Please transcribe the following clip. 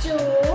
two.